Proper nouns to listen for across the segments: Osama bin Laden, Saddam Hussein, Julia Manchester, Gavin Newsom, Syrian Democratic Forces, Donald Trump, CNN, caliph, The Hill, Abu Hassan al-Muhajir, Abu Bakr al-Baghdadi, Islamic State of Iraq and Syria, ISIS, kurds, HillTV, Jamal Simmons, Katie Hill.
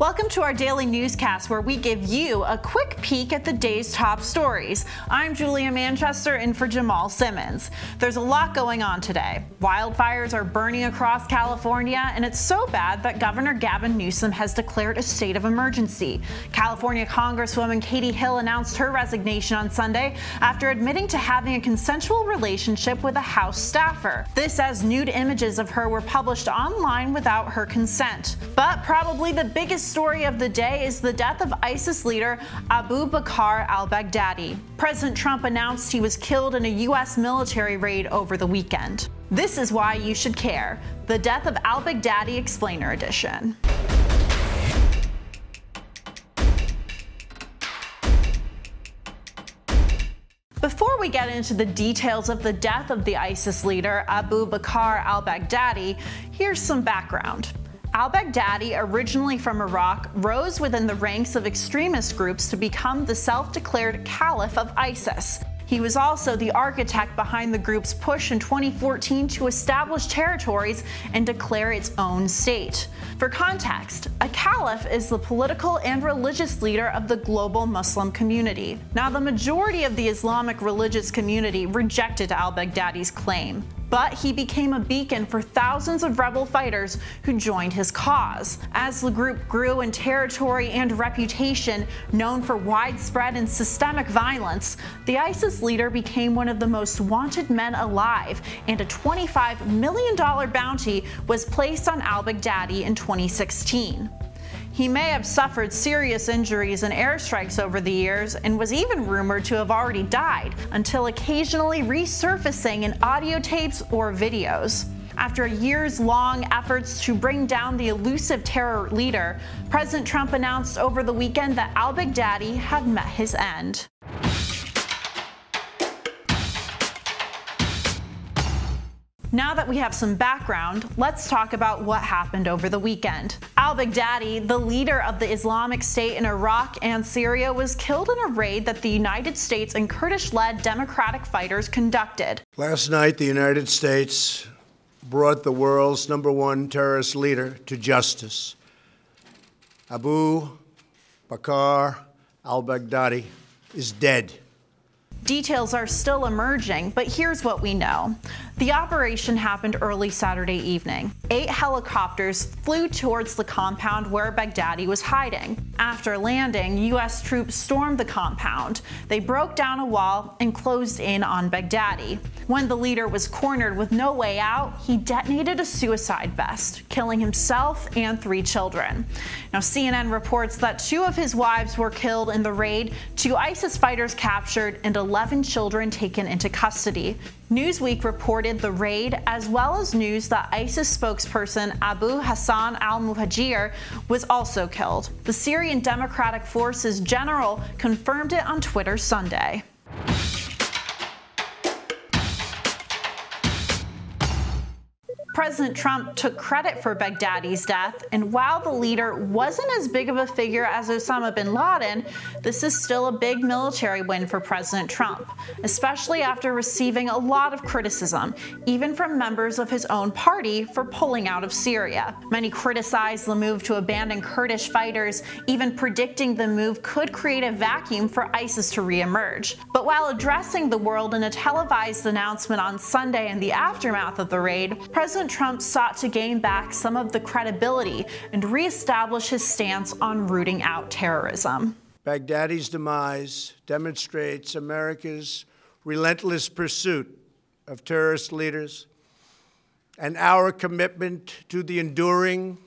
Welcome to our daily newscast, where we give you a quick peek at the day's top stories. I'm Julia Manchester, in for Jamal Simmons. There's a lot going on today. Wildfires are burning across California, and it's so bad that Governor Gavin Newsom has declared a state of emergency. California Congresswoman Katie Hill announced her resignation on Sunday after admitting to having a consensual relationship with a House staffer. This as nude images of her were published online without her consent. But probably the biggest story of the day is the death of ISIS leader Abu Bakr al-Baghdadi. President Trump announced he was killed in a U.S. military raid over the weekend. This is why you should care. The death of al-Baghdadi, Explainer Edition. Before we get into the details of the death of the ISIS leader Abu Bakr al-Baghdadi, here's some background. Al-Baghdadi, originally from Iraq, rose within the ranks of extremist groups to become the self-declared caliph of ISIS. He was also the architect behind the group's push in 2014 to establish territories and declare its own state. For context, a caliph is the political and religious leader of the global Muslim community. Now, the majority of the Islamic religious community rejected al-Baghdadi's claim, but he became a beacon for thousands of rebel fighters who joined his cause. As the group grew in territory and reputation, known for widespread and systemic violence, the ISIS leader became one of the most wanted men alive, and a $25 million bounty was placed on al-Baghdadi in 2016. He may have suffered serious injuries in airstrikes over the years and was even rumored to have already died, until occasionally resurfacing in audio tapes or videos. After years-long efforts to bring down the elusive terror leader, President Trump announced over the weekend that al-Baghdadi had met his end. Now that we have some background, let's talk about what happened over the weekend. Al-Baghdadi, the leader of the Islamic State in Iraq and Syria, was killed in a raid that the United States and Kurdish-led democratic fighters conducted. Last night, the United States brought the world's #1 terrorist leader to justice, Abu Bakr al-Baghdadi is dead. Details are still emerging, but here's what we know. The operation happened early Saturday evening. 8 helicopters flew towards the compound where Baghdadi was hiding. After landing, U.S. troops stormed the compound. They broke down a wall and closed in on Baghdadi. When the leader was cornered with no way out, he detonated a suicide vest, killing himself and 3 children. Now, CNN reports that 2 of his wives were killed in the raid, 2 ISIS fighters captured, and 11 children taken into custody. Newsweek reported the raid, as well as news that ISIS spokesperson Abu Hassan al-Muhajir was also killed. The Syrian Democratic Forces general confirmed it on Twitter Sunday. President Trump took credit for Baghdadi's death, and while the leader wasn't as big of a figure as Osama bin Laden, this is still a big military win for President Trump, especially after receiving a lot of criticism, even from members of his own party, for pulling out of Syria. Many criticized the move to abandon Kurdish fighters, even predicting the move could create a vacuum for ISIS to reemerge. But while addressing the world in a televised announcement on Sunday in the aftermath of the raid, President Trump sought to gain back some of the credibility and reestablish his stance on rooting out terrorism. Baghdadi's demise demonstrates America's relentless pursuit of terrorist leaders and our commitment to the enduring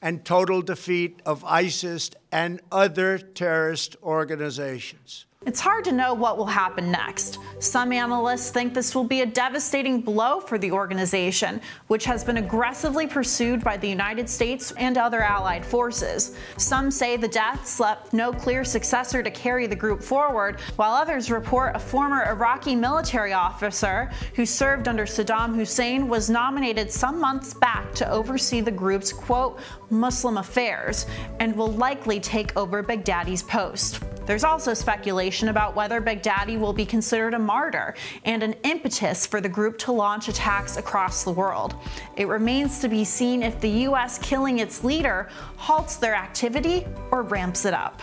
and total defeat of ISIS and other terrorist organizations. It's hard to know what will happen next. Some analysts think this will be a devastating blow for the organization, which has been aggressively pursued by the United States and other allied forces. Some say the deaths left no clear successor to carry the group forward, while others report a former Iraqi military officer who served under Saddam Hussein was nominated some months back to oversee the group's, quote, Muslim affairs, and will likely take over Baghdadi's post. There's also speculation about whether Baghdadi will be considered a martyr and an impetus for the group to launch attacks across the world. It remains to be seen if the U.S. killing its leader halts their activity or ramps it up.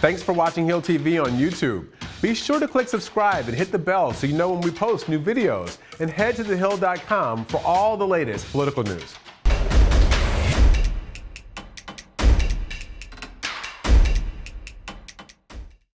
Thanks for watching HillTV on YouTube. Be sure to click subscribe and hit the bell so you know when we post new videos. And head to thehill.com for all the latest political news.